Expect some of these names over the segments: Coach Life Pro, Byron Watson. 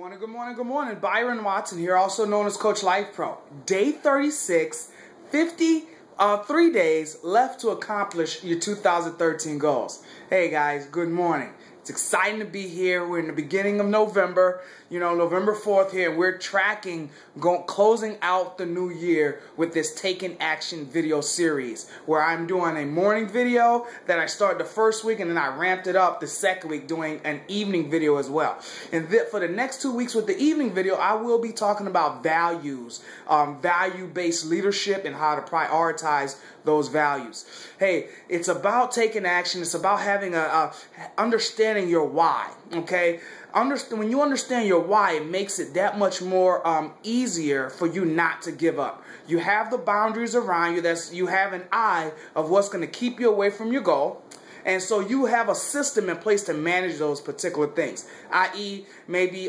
Good morning. Byron Watson here, also known as Coach Life Pro. Day 36, 53 days left to accomplish your 2013 goals. Hey guys, good morning. It's exciting to be here. We're in the beginning of November, November 4th here. We're tracking, closing out the new year with this Taking Action video series where I'm doing a morning video that I started the first week and then I ramped it up the second week doing an evening video as well. And for the next 2 weeks with the evening video, I will be talking about values, value-based leadership and how to prioritize those values. Hey, it's about taking action. It's about having understanding your why, okay? When you understand your why, it makes it that much more easier for you not to give up. You have the boundaries around you. You have an eye of what's going to keep you away from your goal. And so you have a system in place to manage those particular things, i.e. maybe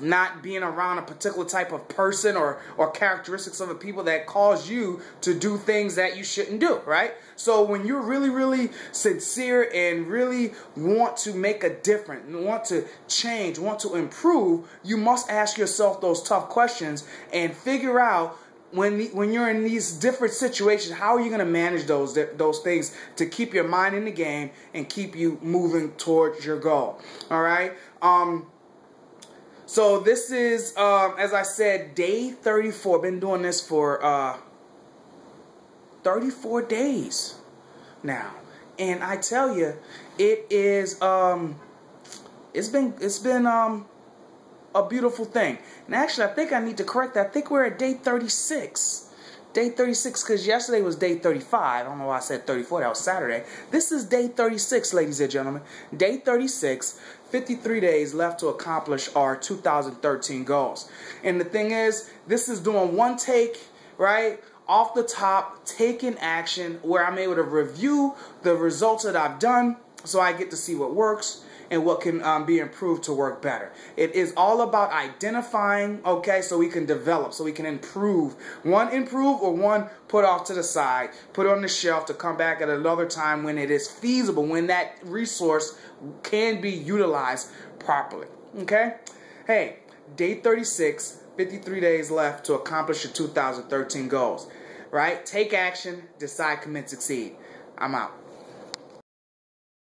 not being around a particular type of person or characteristics of the people that cause you to do things that you shouldn't do, right? So when you're really, really sincere and really want to make a difference, want to change, want to improve, you must ask yourself those tough questions and figure out when you're in these different situations, how are you going to manage those things to keep your mind in the game and keep you moving towards your goal, all right? So this is, as I said, day 34. I've been doing this for 34 days now, and I tell you, it is it's been a beautiful thing. And actually, I think I need to correct that. I think we're at day 36. Day 36, because yesterday was day 35. I don't know why I said 34. That was Saturday. This is day 36, ladies and gentlemen. Day 36, 53 days left to accomplish our 2013 goals. And the thing is, this is doing one take, right? Off the top, taking action, where I'm able to review the results that I've done so I get to see what works and what can be improved to work better. It is all about identifying, okay, so we can develop, so we can improve. One improve or one put off to the side, put on the shelf to come back at another time when it is feasible, when that resource can be utilized properly, okay? Hey, day 36, 53 days left to accomplish your 2013 goals, right? Take action, decide, commit, succeed. I'm out.